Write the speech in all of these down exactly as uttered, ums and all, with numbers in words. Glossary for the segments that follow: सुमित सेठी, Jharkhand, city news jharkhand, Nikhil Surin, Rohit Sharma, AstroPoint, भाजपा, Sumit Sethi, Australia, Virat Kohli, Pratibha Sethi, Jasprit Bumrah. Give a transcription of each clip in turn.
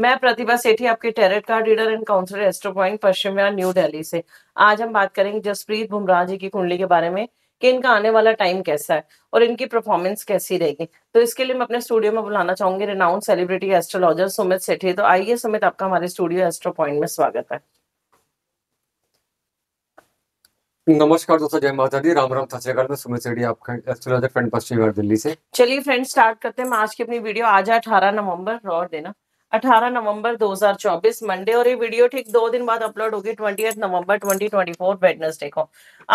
मैं प्रतिभा सेठी, आपके tarot card reader and counsellor Astropoint, Paschim Bangal, new Delhi से। आज हम बात करेंगे जसप्रीत बुमराह जी की कुंडली के बारे में कि इनका आने वाला टाइम कैसा है और इनकी परफॉर्मेंस कैसी रहेगी। तो इसके लिए मैं अपने स्टूडियो में बुलाना चाहूंगी renowned celebrity astrologer सुमित सेठी। तो आइए सुमित, आपका हमारे स्टूडियो एस्ट्रोपॉइंट में स्वागत है। नमस्कार दोस्तों, जय माता दी, राम राम, मैं सुमित सेठी, आपका एस्ट्रोलॉजर फ्रेंड, पश्चिम बंगाल, दिल्ली से। चलिए फ्रेंड, स्टार्ट करते हैं मैं आज की अपनी वीडियो। आज है अठारह नवंबर, और देना अठारह नवंबर दो हज़ार चौबीस मंडे, और ये वीडियो ठीक दो दिन बाद अपलोड होगी twenty November twenty twenty four Wednesday को।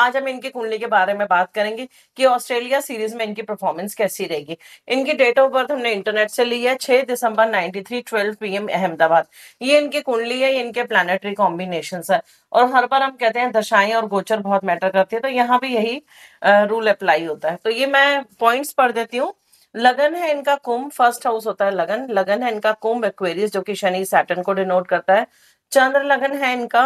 आज हम इनकी कुंडली के बारे में बात करेंगे कि ऑस्ट्रेलिया सीरीज में इनकी परफॉर्मेंस कैसी रहेगी। इनकी डेट ऑफ बर्थ हमने इंटरनेट से ली है छह दिसंबर ninety three, twelve P M Ahmedabad. ये इनकी कुंडली है, ये इनके प्लानिटरी कॉम्बिनेशन है, और हर बार हम कहते हैं दशाएं और गोचर बहुत मैटर करती है, तो यहाँ भी यही रूल अप्लाई होता है। तो ये मैं पॉइंट्स पढ़ देती हूँ। लगन है इनका कुंभ, फर्स्ट हाउस होता है लगन। लगन है इनका कुंभ एक्वेरियस, जो कि शनि सैटर्न को डिनोट करता है। चंद्र लगन है इनका,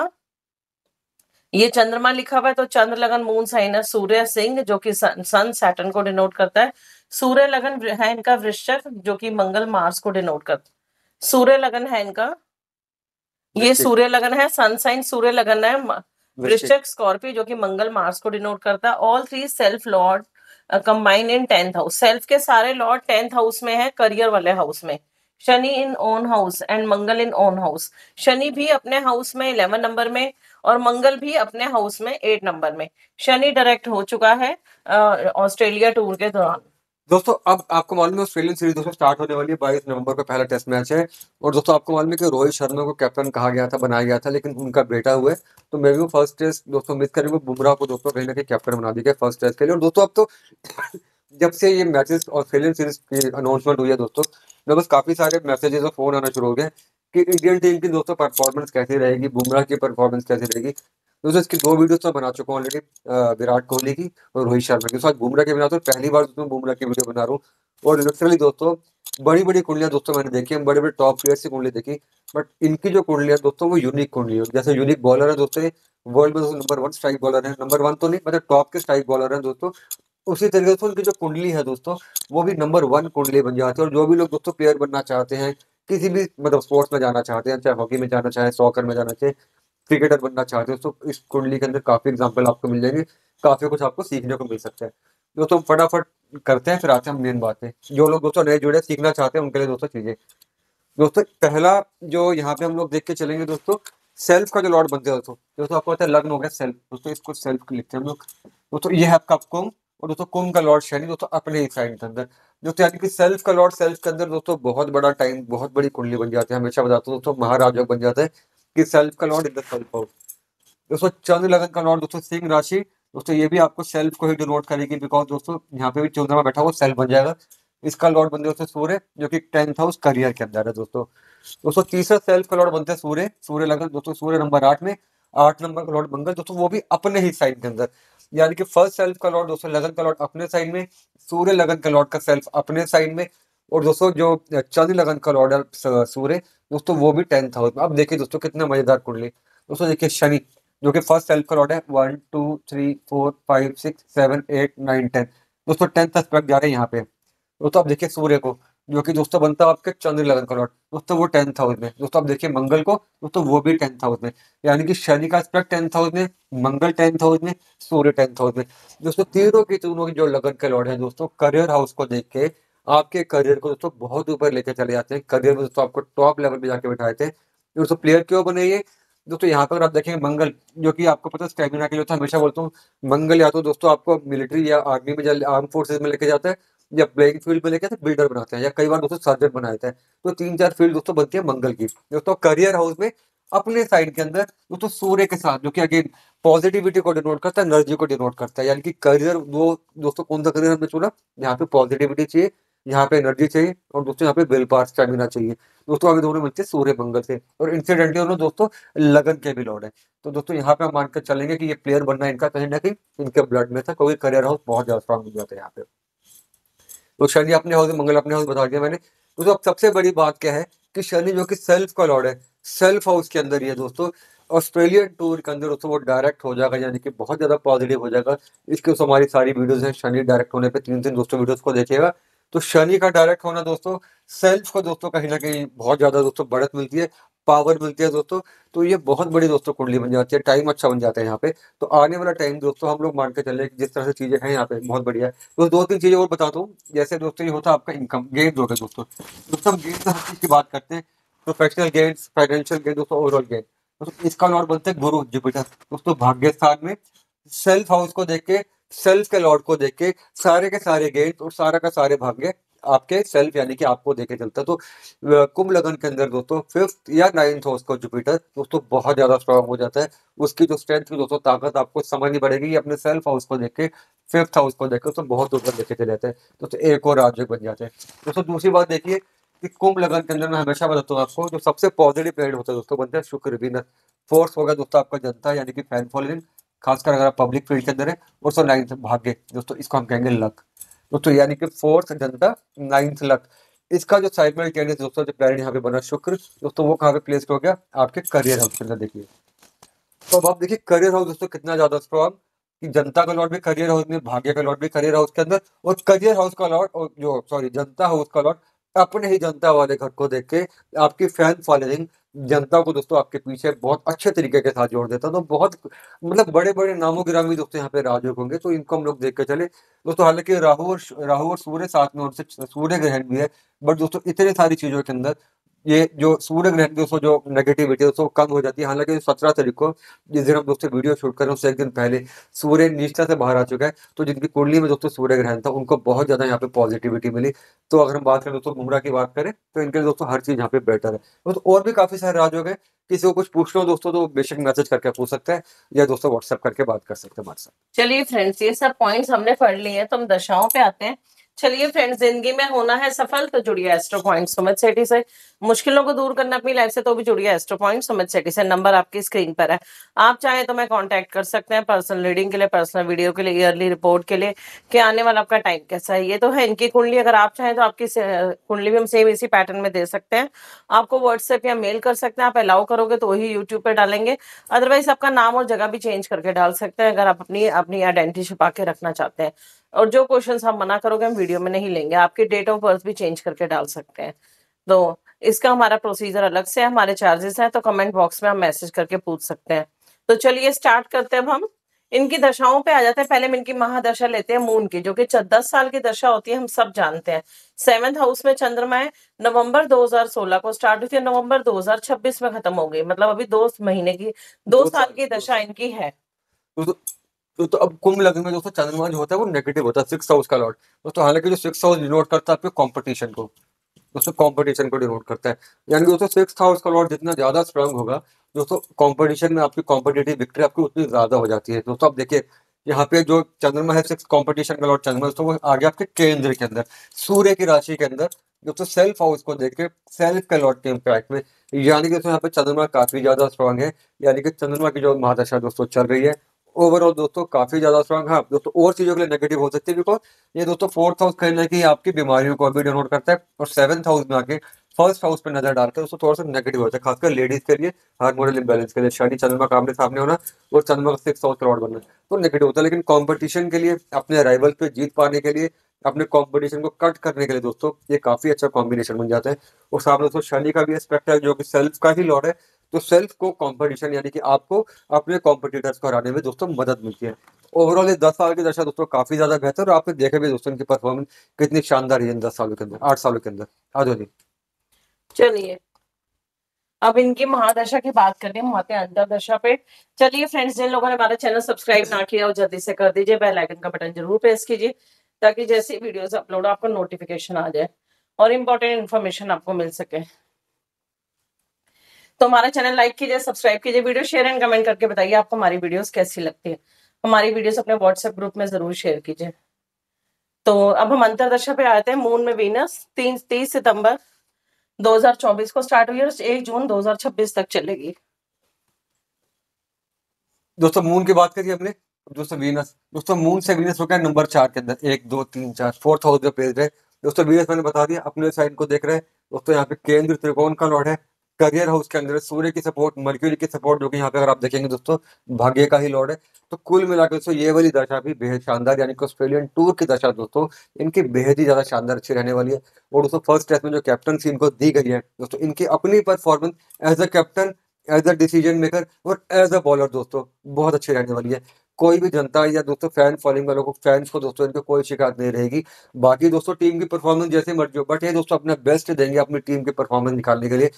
ये चंद्रमा लिखा हुआ है, तो चंद्र लगन मून साइन है सूर्य सिंह, जो कि सन सैटर्न को डिनोट करता है। सूर्य लगन है इनका वृश्चिक, जो कि मंगल मार्स को डिनोट करता है। सूर्य लगन है इनका, ये सूर्य लगन है, सन साइन सूर्य लगन है वृश्चिक स्कॉर्पियो, जो कि मंगल मार्स को डिनोट करता है। All three self lord combine in tenth house. Self के सारे लॉर्ड टेंथ हाउस में है, करियर वाले हाउस में। Shani in own house and Mangal in own house. Shani भी अपने हाउस में इलेवन नंबर में और मंगल भी अपने हाउस में एट नंबर में। शनि डायरेक्ट हो चुका है ऑस्ट्रेलिया टूर के दौरान। दोस्तों अब आपको मालूम है ऑस्ट्रेलियन सीरीज दोस्तों स्टार्ट होने वाली है, बाईस नवंबर को पहला टेस्ट मैच है। और दोस्तों आपको मालूम है कि रोहित शर्मा को कैप्टन कहा गया था, बनाया गया था, लेकिन उनका बेटा हुआ है, तो मैं भी वो फर्स्ट टेस्ट दोस्तों मिस करेंगे। बुमराह को दोस्तों कहीं ना कहीं कैप्टन बना दिया गया फर्स्ट टेस्ट के लिए। और दोस्तों अब तो जब से ये मैचेस ऑस्ट्रेलियन सीरीज की अनाउंसमेंट हुई है दोस्तों, मेरे पास काफी सारे मैसेजेस और फोन आना शुरू हो गए कि इंडियन टीम की दोस्तों परफॉर्मेंस कैसी रहेगी, बुमराह की परफॉर्मेंस कैसी रहेगी। दोस्तों इसकी दो वीडियोस मैं बना चुका हूँ ऑलरेडी, विराट कोहली की और रोहित शर्मा की। आज बुमराह की बनाता हूँ, पहली बार दोस्तों बुमराह की वीडियो बना रहा हूँ। और लिटरली दोस्तों बड़ी बड़ी कुंडलियाँ दोस्तों मैंने देखी है, बड़े बड़े टॉप प्लेयर्स की कुंडली देखी, बट इनकी जो कुंडलियाँ दोस्तों वो यूनिक कुंडली है। जैसे यूनिक बॉलर है दोस्तों, वर्ल्ड में नंबर वन स्ट्राइक बॉलर है, नंबर वन तो नहीं मतलब टॉप के स्ट्राइक बॉलर है दोस्तों। उसी तरीके से उनकी जो कुंडली है दोस्तों वो भी नंबर वन कुंडली बन जाती है। और जो भी लोग दोस्तों प्लेयर बनना चाहते हैं, किसी भी मतलब स्पोर्ट्स में जाना चाहते हैं, चाहे हॉकी में जाना चाहे, सॉकर में जाना चाहे, क्रिकेटर बनना चाहते हो, तो इस कुंडली के अंदर काफी एग्जांपल आपको मिल जाएंगे, काफी कुछ आपको सीखने को मिल सकता है। दोस्तों फटाफट करते हैं, फिर आते हैं मेन बातें। जो लोग दोस्तों नए जुड़े सीखना चाहते हैं उनके लिए दोस्तों चीजें दोस्तों पहला जो यहाँ पे हम लोग देख के चलेंगे दोस्तों, सेल्फ का जो लॉर्ड बनते हैं दोस्तों, दोस्तों आपको पता है लग्न हो गया सेल्फ दोस्तों, इसको सेल्फ लिखते हैं हम लोग दोस्तों। ये है आपका कुंभ, और दोस्तों कुंभ का लॉर्ड शनि दोस्तों अपने ही साइन के अंदर दोस्तों, यानी कि सेल्फ का लॉर्ड सेल्फ के अंदर दोस्तों बहुत बड़ा टाइम, बहुत बड़ी कुंडली बन जाती है। हमेशा बताता हूँ दोस्तों महाराजा बन जाता है कि सेल्फ का lord in the self house. दोस्तों चंद्र लगन का लॉर्ड दोस्तों सिंह राशि दोस्तों, ये भी आपको सेल्फ को ही डिनोट करेगी, बिकॉज दोस्तों यहाँ पे भी चंद्रमा बैठा हुआ सेल्फ बन जाएगा। इसका लॉर्ड बनते दोस्तों सूर्य, जो कि टेंथ हाउस करियर के अंदर है दोस्तों। दोस्तों तीसरा सेल्फ का लॉर्ड बनते सूर्य, सूर्य लगन दोस्तों सूर्य नंबर आठ में, आठ नंबर का लॉर्ड मंगल दोस्तों, वो भी अपने ही साइन के अंदर। यानी कि फर्स्ट सेल्फ का लॉर्ड दोस्तों लगन का लॉर्ड अपने साइन में, सूर्य लगन का लॉर्ड का सेल्फ अपने साइन में, और दोस्तों जो चंद्र लगन का लॉर्ड है सूर्य दोस्तों वो भी टेंथ हाउस में। अब देखिए दोस्तों कितना मजेदार कुंडली दोस्तों। देखिए शनि जो कि फर्स्ट सेल्फ का लॉर्ड है, one two three four five six seven eight nine ten दोस्तों टेंथ एस्पेक्ट जा रहे हैं यहाँ पे दोस्तों। अब देखिए सूर्य को जो कि दोस्तों बनता है आपके चंद्र लगन का लॉर्ड दोस्तों, वो टेंथ हाउस में दोस्तों। अब देखिए मंगल को दोस्तों, वो भी टेंथ हाउस में, यानी कि शनि का एस्पेक्ट टेंथ हाउस में, मंगल टेंथ हाउस में, सूर्य टेंथ हाउस में दोस्तों। तीनों की तीनों की जो लगन के लॉर्ड है दोस्तों करियर हाउस को देख के आपके करियर को दोस्तों बहुत ऊपर लेकर चले जाते हैं। करियर में दोस्तों आपको टॉप लेवल पे जाके बैठाए थे दोस्तों। प्लेयर क्यों बने ये दोस्तों, यहाँ पर आप देखेंगे मंगल जो कि आपको पता है स्टेमिना के लिए होता है। हमेशा बोलता हूँ मंगल या तो दोस्तों आपको मिलिट्री या आर्मी में, आर्म फोर्सेज में लेके जाता है, या प्लेइंग फील्ड में लेके जाते हैं, बिल्डर बनाते हैं, या कई बार दोस्तों सर्जन बनाते हैं। तो तीन चार फील्ड दोस्तों बनती है मंगल की दोस्तों। करियर हाउस में अपने साइड के अंदर दोस्तों सूर्य के साथ, जो कि अगेन पॉजिटिविटी को डिनोट करता है, एनर्जी को डिनोट करता है। यानी कि करियर वो दोस्तों कौन सा करियर हमने चुना, यहाँ पे पॉजिटिविटी चाहिए, यहाँ पे एनर्जी चाहिए, और दोस्तों यहाँ पे विल पावर स्टेमिना चाहिए दोस्तों। अभी दोनों मिलते हैं सूर्य मंगल से, और इंसिडेंटली दोनों दोस्तों लगन के भी लॉर्ड है। तो दोस्तों यहाँ पे हम मानकर चलेंगे कि ये प्लेयर बनना इनका कहीं ना कहीं इनके ब्लड में था, क्योंकि करियर हाउस बहुत ज्यादा स्ट्रांग हो जाता है यहाँ पे। तो शनि अपने हाउस, मंगल अपने हाउस बता दिया मैंने दोस्तों। अब सबसे बड़ी बात क्या है कि शनि जो कि सेल्फ का लॉर्ड है, सेल्फ हाउस के अंदर ये दोस्तों ऑस्ट्रेलियन टूर के अंदर दोस्तों वो डायरेक्ट हो जाएगा, यानी कि बहुत ज्यादा पॉजिटिव हो जाएगा। इसके हमारी सारी वीडियोस हैं शनि डायरेक्ट होने पे, तीन तीन दोस्तों वीडियोस को देखिएगा। तो शनि का डायरेक्ट होना दोस्तों सेल्फ को दोस्तों कहीं ना कहीं बहुत ज्यादा दोस्तों बढ़त मिलती है, पावर मिलती है दोस्तों। तो ये बहुत बड़ी दोस्तों कुंडली बन जाती है, टाइम अच्छा बन जाता है यहाँ पे। तो आने वाला टाइम दोस्तों हम लोग मान के चले कि जिस तरह से चीजें हैं यहाँ पे बहुत बढ़िया है। तो दो तीन चीजें और बताता हूँ। जैसे दोस्तों ये होता है आपका इनकम गेन्स होता है दोस्तों। दोस्तों हम गेन्स हर चीज की बात करते हैं, प्रोफेशनल गेन्स, फाइनेंशियल गेन दोस्तों, ओवरऑल गेन दोस्तों। इसका लॉर्ड बनते हैं गुरु जुपिटर दोस्तों भाग्य स्थान में। सेल्फ हाउस को देख के, सेल्फ के लॉर्ड को देख के सारे के सारे गेन्स और सारा का सारे भाग्य आपके सेल्फ यानी कि आपको देखे चलता है। तो कुंभ लगन के अंदर दोस्तों फिफ्थ या नाइन्थ हाउस का जुपिटर दोस्तों बहुत ज्यादा स्ट्रांग हो जाता है। उसकी जो स्ट्रेंथ की दोस्तों ताकत आपको समझनी पड़ेगी अपने सेल्फ हाउस को देख के, फिफ्थ हाउस को देख के तो बहुत ऊपर देखे चले जाते हैं दोस्तों, एक और राजयोग बन जाते हैं दोस्तों। दूसरी बात देखिए कि कुंभ लगन के अंदर मैं हमेशा बताता हूँ आपको जो सबसे पॉजिटिव प्लेनेट होता है दोस्तों बनता है शुक्र। विनर फोर्थ होगा दोस्तों आपका जनता यानी कि फैन फॉलोइंग, खासकर अगर आप पब्लिक फील्ड के अंदर है। और सो नाइन्थ भाग्य दोस्तों, इसको हम कहेंगे लक दोस्तों, यानी कि फोर्थ जनता नाइन्थ लक। इसका जो साइमल्टेनियस दोस्तों जो प्लैनेट यहाँ पे बना शुक्र दोस्तों वो कहाँ पे प्लेस हो गया आपके करियर हाउस के अंदर। देखिए तो अब आप देखिए करियर हाउस दोस्तों कितना ज्यादा स्ट्रॉन्ग कि जनता का लॉर्ड भी करियर हाउस में, भाग्य का लॉर्ड भी करियर हाउस के अंदर, और करियर हाउस का लॉर्ड और जो सॉरी जनता हाउस का लॉर्ड अपने ही जनता वाले घर को देख के आपकी फैन फॉलोइंग जनता को दोस्तों आपके पीछे बहुत अच्छे तरीके के साथ जोड़ देता है। तो बहुत मतलब बड़े बड़े नामों गिरामी दोस्तों यहाँ पे राजयोग होंगे, तो इनको हम लोग देख के चले दोस्तों। हालांकि राहु और राहु और सूर्य साथ में, उनसे सूर्य ग्रहण भी है, बट दोस्तों इतने सारी चीजों के अंदर ये जो सूर्य ग्रहण दोस्तों जो नेगेटिविटी दोस्तों कम हो जाती है। हालांकि सत्रह तारीख को जिस दिन हम दोस्तों वीडियो शूट कर रहे हैं उससे एक दिन पहले सूर्य निष्ठा से बाहर आ चुका है, तो जिनकी कुंडली में दोस्तों सूर्य ग्रहण था उनको बहुत ज्यादा यहाँ पे पॉजिटिविटी मिली। तो अगर हम बात करें दोस्तों बुमराह की बात करें तो इनके दोस्तों हर चीज यहाँ पे बेटर है दोस्तों। और भी काफी सारे राजयोग है, किसी को कुछ पूछना हो दोस्तों तो बेशक मैसेज करके पूछ सकते हैं या दोस्तों व्हाट्सएप करके बात कर सकते हैं हमारे साथ। चलिए फ्रेंड्स ये सब पॉइंट्स हमने पढ़ लिए हैं, तो हम दशाओं पे आते हैं। चलिए फ्रेंड्स जिंदगी में होना है सफल तो जुड़िए एस्ट्रोपॉइंट सुमित सेठी से, मुश्किलों को दूर करना अपनी लाइफ से तो भी जुड़िए एस्ट्रोपॉइंट सुमित सेठी से। नंबर आपकी स्क्रीन पर है, आप चाहे तो मैं कांटेक्ट कर सकते हैं पर्सनल रीडिंग के लिए, पर्सनल वीडियो के लिए, ईयरली रिपोर्ट के लिए कि आने वाला आपका टाइम कैसा है। ये तो है इनकी कुंडली, अगर आप चाहें तो आपकी कुंडली भी हम सेम इसी पैटर्न में दे सकते हैं। आपको व्हाट्सएप या मेल कर सकते हैं, आप अलाउ करोगे तो वही यूट्यूब पर डालेंगे, अदरवाइज आपका नाम और जगह भी चेंज करके डाल सकते हैं अगर आप अपनी अपनी आइडेंटिटी छुपा के रखना चाहते हैं। और जो क्वेश्चंस हम मना करोगे हम वीडियो में नहीं लेंगे, आपके डेट ऑफ बर्थ भी चेंज करके डाल सकते हैं। तो इसका हमारा प्रोसीजर अलग से है, हमारे चार्जेस हैं, तो कमेंट बॉक्स में हम मैसेज करके पूछ सकते हैं। तो चलिए स्टार्ट करते हैं। अब हम इनकी दशाओं पे आ जाते हैं। पहले हम इनकी महादशा लेते हैं मून की, जो कि दस साल की दशा होती है, हम सब जानते हैं। सेवेंथ हाउस में चंद्रमा है, नवंबर दो हज़ार सोलह को स्टार्ट हुई थी, नवंबर दो हज़ार छब्बीस में खत्म हो गई, मतलब अभी दो महीने की दो साल की दशा इनकी है। तो, तो अब कुंभ लग्न में दोस्तों चंद्रमा जो होता है वो नेगेटिव होता है, सिक्स हाउस का लॉर्ड दोस्तों। हालांकि जो सिक्स हाउस डिनोट करता है आपके कंपटीशन को दोस्तों, कंपटीशन को डिनोट करता है, यानी कि दोस्तों सिक्स हाउस का लॉर्ड जितना ज्यादा स्ट्रांग होगा दोस्तों कंपटीशन में आपकी कॉम्पिटेटिव विक्ट्री आपकी उतनी ज्यादा हो जाती है दोस्तों। आप देखिए यहाँ पे जो चंद्रमा है सिक्स कॉम्पिटिशन का लॉर्ड चंद्रमा दोस्तों वो आ गया आपके केंद्र के अंदर, सूर्य की राशि के अंदर दोस्तों, सेल्फ हाउस को देख के सेल्फ के लॉर्ड के इम्पैक्ट में, यानी कि दोस्तों यहाँ पे चंद्रमा काफी ज्यादा स्ट्रांग है, यानी कि चंद्रमा की जो महादशा दोस्तों चल रही है ओवरऑल दोस्तों काफी ज्यादा स्ट्रांग है दोस्तों। और चीजों के लिए नेगेटिव हो सकती है बिकॉज ये दोस्तों फोर्थ हाउस कहना है कि आपकी बीमारियों को भी डिनोट करता है, और सेवंथ हाउस में आके फर्स्ट हाउस पे नजर डालकर उसको थोड़ा सा नेगेटिव होता है, खासकर लेडीज के लिए हार्मोनल इंबैलेंस के लिए, शनि चंद्रमा का आमने सामने होना और चंद्रमा का सिक्स हाउस लॉर्ड बनना तो नेगेटिव होता है। लेकिन कॉम्पिटिशन के लिए, अपने राइवल पे जीत पाने के लिए, अपने कॉम्पिटिशन को कट करने के लिए दोस्तों ये काफी अच्छा कॉम्बिनेशन बन जाता है। और सामने दोस्तों शनि का भी एस्पेक्ट है जो कि सेल्फ का ही लॉर्ड है, तो सेल्फ को कंपटीशन यानी कि आपको अपने कॉम्पिटिटर्स को हराने में दोस्तों मदद मिलती है। ओवरऑल ये दस साल की दशा दोस्तों काफी ज्यादा बेहतर, और आपने देखे भी दोस्तों इनकी परफॉर्मेंस कितनी शानदार है दस सालों के अंदर, आठ सालों के अंदर। हाँ जी चलिए अब इनकी महादशा की बात करते हैं, हम आते हैं अंतरदशा पे। चलिए फ्रेंड्स जिन लोगों ने हमारा चैनल सब्सक्राइब ना किया हो जल्दी से कर दीजिए, बेल आइकन का बटन जरूर प्रेस कीजिए ताकि जैसे वीडियोस अपलोड आपको नोटिफिकेशन आ जाए और इम्पोर्टेंट इन्फॉर्मेशन आपको मिल सके। तो हमारा चैनल लाइक कीजिए, सब्सक्राइब कीजिए, वीडियो शेयर एंड कमेंट करके बताइए आपको हमारी वीडियोस कैसी लगती है। हमारी वीडियोस अपने व्हाट्सएप ग्रुप में जरूर शेयर कीजिए। तो अब हम अंतरदशा पे आते हैं। मून में वीनस तीन तीस सितंबर दो हज़ार चौबीस को स्टार्ट हुई और एक जून दो हज़ार छब्बीस तक चलेगी दोस्तों। मून की बात करिए हमने दोस्तों, वीनस दोस्तों मून से वीनस हो गया नंबर चार के अंदर, एक दो तीन चार फोर्थ हाउस में प्लेस्ड है दोस्तों। वीनस मैंने बता दिया अपने साइन को देख रहे हैं दोस्तों, यहाँ पे केंद्र त्रिकोण का लॉर्ड है, करियर हाउस के अंदर सूर्य की सपोर्ट, मर्क्यूरी की सपोर्ट, जो कि यहाँ पे अगर आप देखेंगे दोस्तों भाग्य का ही लॉर्ड है। तो कुल मिलाकर दोस्तों ये वाली दशा भी बेहद शानदार, यानी कि ऑस्ट्रेलियन टूर की दशा दोस्तों इनकी बेहद ही ज्यादा शानदार अच्छी रहने वाली है। और दोस्तों फर्स्ट टेस्ट में जो कैप्टनसी इनको दी गई है दोस्तों, इनकी अपनी performance as a captain, as a decision maker और एज अ बॉलर दोस्तों बहुत अच्छी रहने वाली है। कोई भी जनता या दोस्तों फैन फॉलोइंग वालों को, फैंस को दोस्तों इनको कोई शिकायत नहीं रहेगी। बाकी दोस्तों टीम की परफॉर्मेंस जैसे मर्जी हो, बट ये दोस्तों अपना बेस्ट देंगे अपनी टीम की परफॉर्मेंस निकालने के लिए,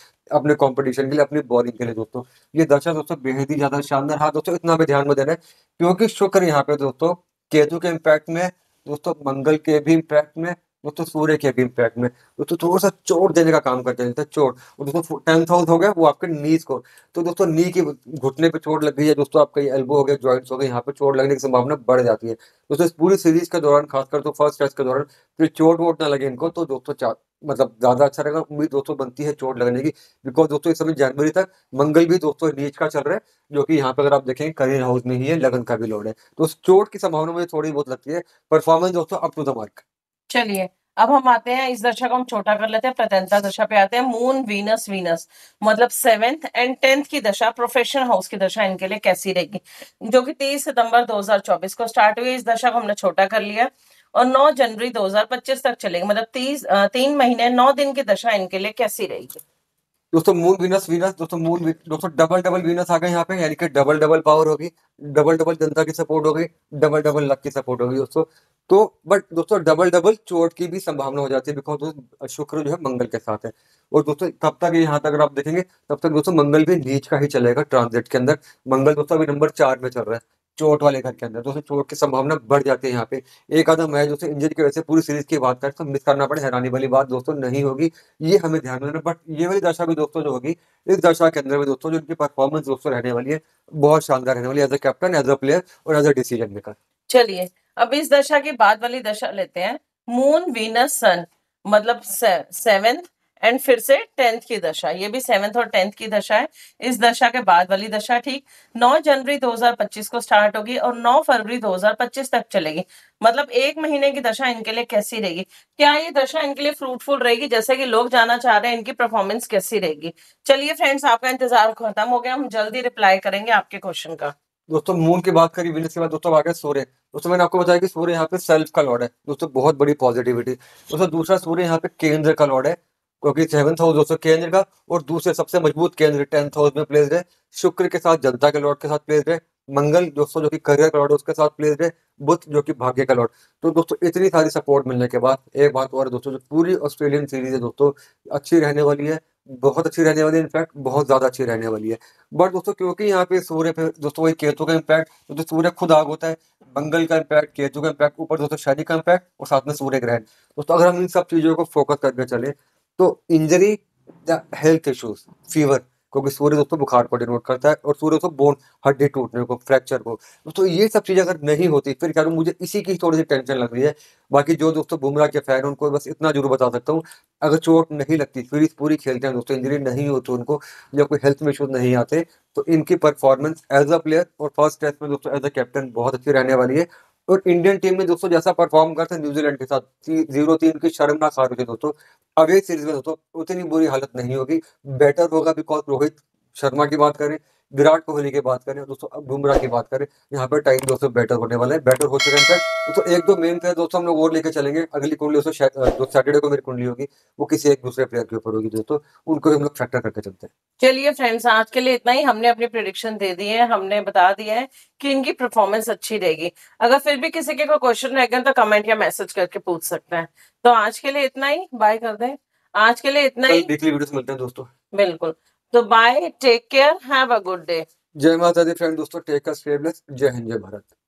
अपने कंपटीशन के लिए, अपनी बॉलिंग के लिए दोस्तों। ये दशा दोस्तों बेहद ही ज्यादा शानदार। हाँ दोस्तों इतना भी ध्यान में देना है क्योंकि शुक्र यहाँ पे दोस्तों केतु के इम्पैक्ट में, दोस्तों मंगल के भी इम्पैक्ट में, दोस्तों सूर्य के भी इम्पैक्ट में दोस्तों थोड़ा सा चोट देने का काम करते हैं। चोट और दोस्तों टेंथ हाउस हो गया वो आपके नीज को, तो दोस्तों नी की घुटने पे चोट लग गई है दोस्तों, आपका एल्बो हो गया, जॉइंट्स हो गए, यहाँ पे चोट लगने की संभावना बढ़ जाती है दोस्तों। इस पूरी सीरीज के दौरान, खासकर तो फर्स्ट टेस्ट के दौरान फिर चोट वोट ना लगे इनको, तो दोस्तों मतलब ज्यादा अच्छा रहेगा। उम्मीद दोस्तों बनती है चोट लगने की, बिकॉज दोस्तों इस समय जनवरी तक मंगल भी दोस्तों नीच का चल रहा है, जो कि यहाँ पे अगर आप देखेंगे करियर हाउस में ही है, लगन का भी लोड है, तो चोट की संभावना मुझे थोड़ी बहुत लगती है। परफॉर्मेंस दोस्तों अप टू द मार्क। चलिए अब हम आते हैं, इस दशा को हम छोटा कर लेते हैं, प्रत्यंता दशा पे आते हैं। मून वीनस वीनस मतलब सेवेंथ एंड टेंथ की दशा, प्रोफेशनल हाउस की दशा इनके लिए कैसी रहेगी, जो कि तीस सितंबर दो हज़ार चौबीस को स्टार्ट हुई। इस दशा को हमने छोटा कर लिया और नौ जनवरी दो हज़ार पच्चीस तक चलेगी, मतलब तीस तीन महीने नौ दिन की दशा इनके लिए कैसी रहेगी दोस्तों। मून वीनस वीनस दोस्तों मून दोस्तों डबल डबल वीनस आ गए यहाँ पे, यानी कि डबल डबल पावर होगी, डबल डबल जनता की सपोर्ट होगी, डबल डबल लक की सपोर्ट होगी दोस्तों। तो बट दोस्तों डबल डबल चोट की भी संभावना हो जाती है, बिकॉज शुक्र जो है मंगल के साथ है। और दोस्तों तब तक यहाँ तक अगर आप देखेंगे तब तक दोस्तों मंगल भी नीच का ही चलेगा ट्रांजिट के अंदर। मंगल दोस्तों अभी नंबर चार में चल रहा है चोट वाले घर के अंदर, दोस्तों चोट की संभावना बढ़ जाती है यहाँ पे। एक आधा मैच दोस्तों इंजरी की वजह से पूरी सीरीज की बात करें तो मिस करना पड़े, हैरानी वाली बात दोस्तों नहीं होगी, ये हमें ध्यान में रखना। बट ये वाली दशा भी दोस्तों जो होगी, इस दशा के अंदर भी दोस्तों जो उनकी परफॉर्मेंस दोस्तों रहने वाली है बहुत शानदार रहने वाली है, as a captain, as a player और एज अ डिसीजन मेकर। चलिए अब इस दशा के बाद वाली दशा लेते हैं, मून वीनस सन मतलब सेवेंथ एंड फिर से टेंथ की दशा। ये भी सेवेंथ और टेंथ की दशा है, इस दशा के बाद वाली दशा ठीक नौ जनवरी दो हज़ार पच्चीस को स्टार्ट होगी और नौ फरवरी दो हज़ार पच्चीस तक चलेगी, मतलब एक महीने की दशा इनके लिए कैसी रहेगी। क्या ये दशा इनके लिए फ्रूटफुल रहेगी जैसे कि लोग जानना चाह रहे हैं, इनकी परफॉर्मेंस कैसी रहेगी। चलिए फ्रेंड्स आपका इंतजार खत्म हो गया, हम जल्दी रिप्लाई करेंगे आपके क्वेश्चन का। दोस्तों मून की बात करी, वीनस के बाद दोस्तों आगे सूर्य। दोस्तों मैंने आपको बताया कि सूर्य यहाँ पे सेल्फ का लॉर्ड है दोस्तों, बहुत बड़ी पॉजिटिविटी दोस्तों। दूसरा सूर्य यहाँ पे केंद्र का लॉर्ड है, क्योंकि सेवंथ हाउस दोस्तों केंद्र का और दूसरे सबसे मजबूत केंद्र टेंथ हाउस में प्लेस्ड है। शुक्र के साथ जनता के लॉर्ड के साथ प्लेस्ड है। मंगल दोस्तों जो कि करियर का लॉर्ड है उसके साथ प्लेस्ड है। बुध जो कि भाग्य का लॉर्ड। तो दोस्तों इतनी सारी सपोर्ट मिलने के बाद एक बात और दोस्तों, जो पूरी ऑस्ट्रेलियन सीरीज है दोस्तों अच्छी रहने वाली है, बहुत अच्छी रहने वाली है, इनफैक्ट बहुत ज्यादा अच्छी रहने वाली है। बट दोस्तों क्योंकि यहाँ पे सूर्य पे दोस्तों वही केतु का इम्पैक्ट, दोस्तों सूर्य खुद आग होता है, मंगल का इम्पैक्ट, केतु का इम्पैक्ट, ऊपर दोस्तों शनि का इम्पैक्ट और साथ में सूर्य ग्रहण दोस्तों। अगर हम इन सब चीजों को फोकस करके चले तो इंजरी, हेल्थ इश्यूज, फीवर, क्योंकि सूर्य दोस्तों बुखार को डिनोट करता है और सूर्य दोस्तों बोन हड्डी टूटने को, फ्रैक्चर को दोस्तों, ये सब चीज़ अगर नहीं होती फिर क्या, मुझे इसी की थोड़ी सी टेंशन लग रही है। बाकी जो दोस्तों बुमराह के फैन उनको बस इतना जरूर बता सकता हूँ, अगर चोट नहीं लगती, सीरीज पूरी खेलते हैं दोस्तों, इंजरी नहीं होती उनको, या कोई हेल्थ में इशूज नहीं आते, तो इनकी परफॉर्मेंस एज अ प्लेयर और फर्स्ट टेस्ट में दोस्तों एज अ कैप्टन बहुत अच्छी रहने वाली है। और इंडियन टीम ने दोस्तों जैसा परफॉर्म करते हैं न्यूजीलैंड के साथ जीरो तीन की शर्मनाक हार हुई दोस्तों, अवे सीरीज में दोस्तों उतनी बुरी हालत नहीं होगी, बेटर होगा। बिकॉज रोहित शर्मा की बात करें, विराट कोहली की बात करें दोस्तों, बुमराह की बात करें, यहाँ पर टाइम दोस्तों बेटर होने वाला है, बेटर हो चुके हैं दोस्तों। एक दो मेन प्लेयर दोस्तों हम लोग और लेके चलेंगे, अगली कुंडली दोस्तों सैटरडे को मेरी कुंडली होगी वो किसी एक दूसरे प्लेयर के ऊपर होगी दोस्तों, उनको हम लोग फैक्टर करके चलते हैं। चलिए फ्रेंड्स आज के लिए इतना ही, हमने अपनी प्रेडिक्शन दे दी है, हमने बता दिया है कि इनकी परफॉर्मेंस अच्छी रहेगी। अगर फिर भी किसी के कोई क्वेश्चन रहेगा तो कमेंट या मैसेज करके पूछ सकते हैं। तो आज के लिए इतना ही, बाय कर दें, आज के लिए इतना ही, वीकली वीडियोस मिलते हैं दोस्तों, बिल्कुल। तो bye, take care, have a good day. जय माता दी फ्रेंड दोस्तों, टेक केयर, स्टे ब्लेस्ड, जय हिंद, जय भारत।